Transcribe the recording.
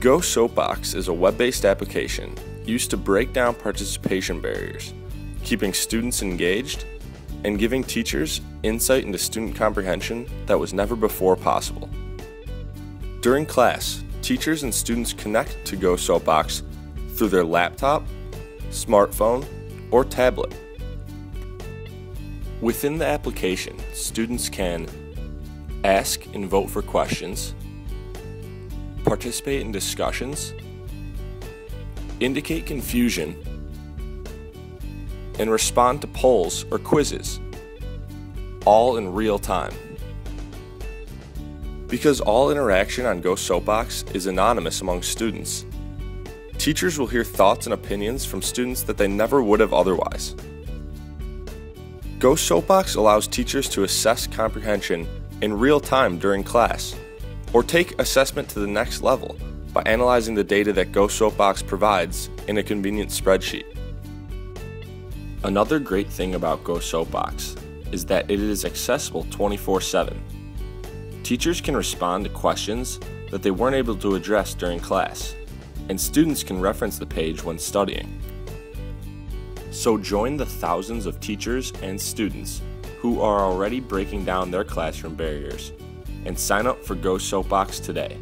GoSoapBox is a web-based application used to break down participation barriers, keeping students engaged, and giving teachers insight into student comprehension that was never before possible. During class, teachers and students connect to GoSoapBox through their laptop, smartphone, or tablet. Within the application, students can ask and vote for questions, participate in discussions, indicate confusion, and respond to polls or quizzes, all in real time. Because all interaction on GoSoapBox is anonymous among students, teachers will hear thoughts and opinions from students that they never would have otherwise. GoSoapBox allows teachers to assess comprehension in real time during class, or take assessment to the next level by analyzing the data that GoSoapBox provides in a convenient spreadsheet. Another great thing about GoSoapBox is that it is accessible 24/7. Teachers can respond to questions that they weren't able to address during class, and students can reference the page when studying. So join the thousands of teachers and students who are already breaking down their classroom barriers and sign up for GoSoapBox today.